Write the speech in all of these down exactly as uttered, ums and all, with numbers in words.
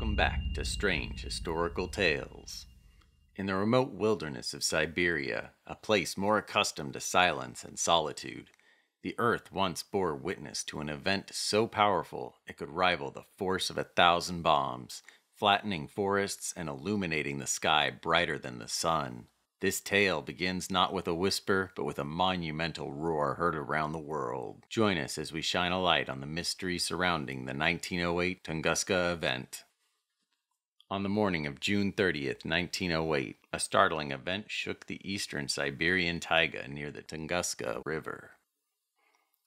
Welcome back to Strange Historical Tales. In the remote wilderness of Siberia, a place more accustomed to silence and solitude, the earth once bore witness to an event so powerful it could rival the force of a thousand bombs, flattening forests and illuminating the sky brighter than the sun. This tale begins not with a whisper, but with a monumental roar heard around the world. Join us as we shine a light on the mystery surrounding the nineteen oh eight Tunguska event. On the morning of June thirtieth, nineteen oh eight, a startling event shook the eastern Siberian taiga near the Tunguska River.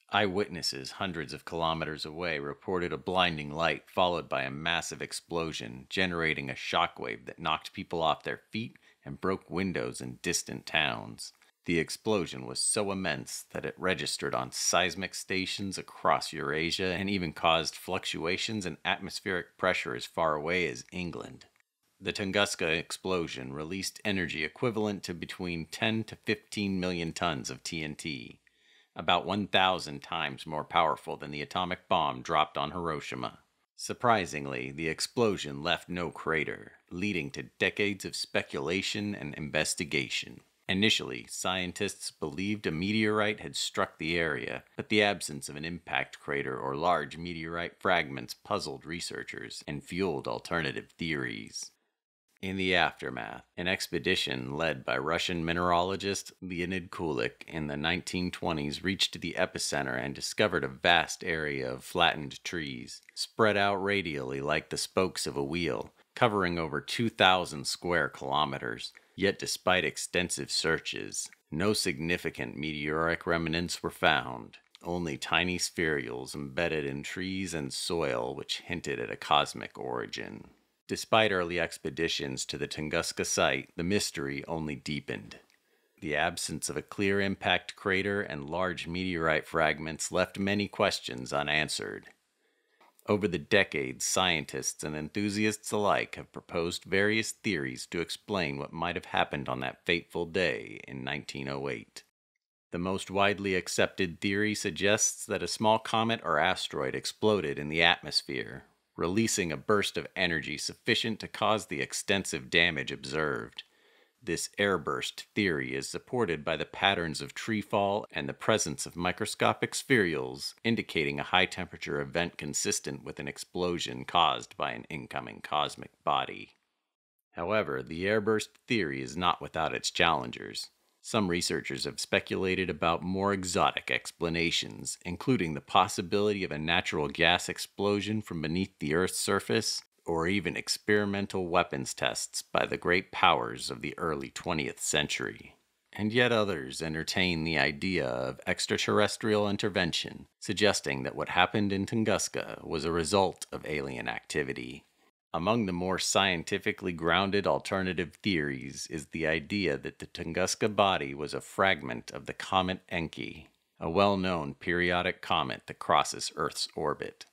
Eyewitnesses hundreds of kilometers away reported a blinding light followed by a massive explosion, generating a shockwave that knocked people off their feet and broke windows in distant towns. The explosion was so immense that it registered on seismic stations across Eurasia and even caused fluctuations in atmospheric pressure as far away as England. The Tunguska explosion released energy equivalent to between ten to fifteen million tons of T N T, about one thousand times more powerful than the atomic bomb dropped on Hiroshima. Surprisingly, the explosion left no crater, leading to decades of speculation and investigation. Initially, scientists believed a meteorite had struck the area, but the absence of an impact crater or large meteorite fragments puzzled researchers and fueled alternative theories. In the aftermath, an expedition led by Russian mineralogist Leonid Kulik in the nineteen twenties reached the epicenter and discovered a vast area of flattened trees, spread out radially like the spokes of a wheel, covering over two thousand square kilometers. Yet despite extensive searches, no significant meteoric remnants were found, only tiny spherules embedded in trees and soil which hinted at a cosmic origin. Despite early expeditions to the Tunguska site, the mystery only deepened. The absence of a clear impact crater and large meteorite fragments left many questions unanswered. Over the decades, scientists and enthusiasts alike have proposed various theories to explain what might have happened on that fateful day in nineteen oh eight. The most widely accepted theory suggests that a small comet or asteroid exploded in the atmosphere, releasing a burst of energy sufficient to cause the extensive damage observed. This airburst theory is supported by the patterns of treefall and the presence of microscopic spherules, indicating a high-temperature event consistent with an explosion caused by an incoming cosmic body. However, the airburst theory is not without its challengers. Some researchers have speculated about more exotic explanations, including the possibility of a natural gas explosion from beneath the Earth's surface, or even experimental weapons tests by the great powers of the early twentieth century. And yet others entertain the idea of extraterrestrial intervention, suggesting that what happened in Tunguska was a result of alien activity. Among the more scientifically grounded alternative theories is the idea that the Tunguska body was a fragment of the comet Encke, a well-known periodic comet that crosses Earth's orbit.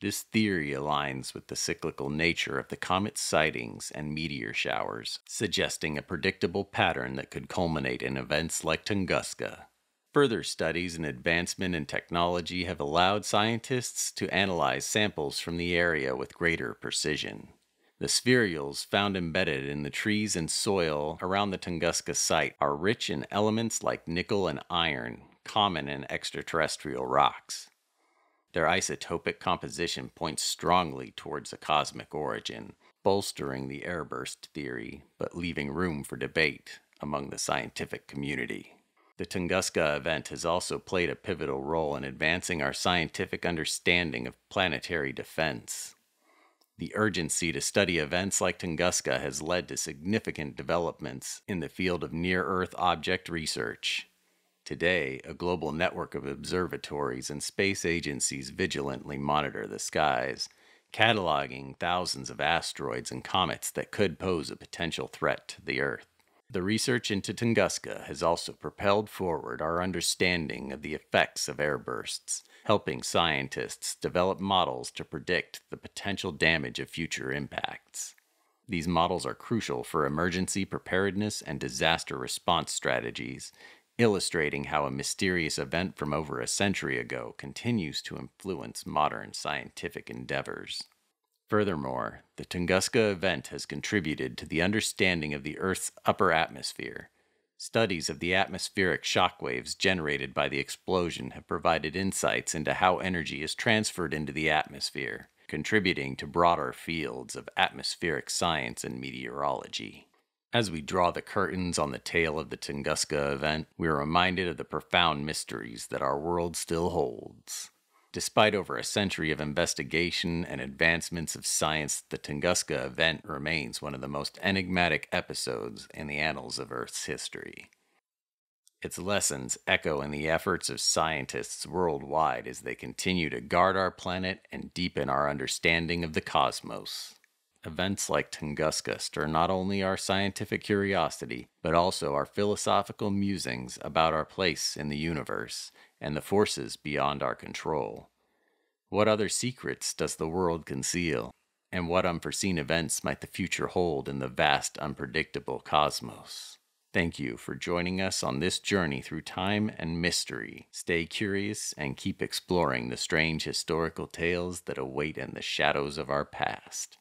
This theory aligns with the cyclical nature of the comet's sightings and meteor showers, suggesting a predictable pattern that could culminate in events like Tunguska. Further studies and advancement in technology have allowed scientists to analyze samples from the area with greater precision. The spherules found embedded in the trees and soil around the Tunguska site are rich in elements like nickel and iron, common in extraterrestrial rocks. Their isotopic composition points strongly towards a cosmic origin, bolstering the airburst theory, but leaving room for debate among the scientific community. The Tunguska event has also played a pivotal role in advancing our scientific understanding of planetary defense. The urgency to study events like Tunguska has led to significant developments in the field of near-Earth object research. Today, a global network of observatories and space agencies vigilantly monitor the skies, cataloging thousands of asteroids and comets that could pose a potential threat to the Earth. The research into Tunguska has also propelled forward our understanding of the effects of airbursts, helping scientists develop models to predict the potential damage of future impacts. These models are crucial for emergency preparedness and disaster response strategies, illustrating how a mysterious event from over a century ago continues to influence modern scientific endeavors. Furthermore, the Tunguska event has contributed to the understanding of the Earth's upper atmosphere. Studies of the atmospheric shock waves generated by the explosion have provided insights into how energy is transferred into the atmosphere, contributing to broader fields of atmospheric science and meteorology. As we draw the curtains on the tale of the Tunguska event, we are reminded of the profound mysteries that our world still holds. Despite over a century of investigation and advancements of science, the Tunguska event remains one of the most enigmatic episodes in the annals of Earth's history. Its lessons echo in the efforts of scientists worldwide as they continue to guard our planet and deepen our understanding of the cosmos. Events like Tunguska stir not only our scientific curiosity, but also our philosophical musings about our place in the universe and the forces beyond our control. What other secrets does the world conceal? And what unforeseen events might the future hold in the vast, unpredictable cosmos? Thank you for joining us on this journey through time and mystery. Stay curious and keep exploring the strange historical tales that await in the shadows of our past.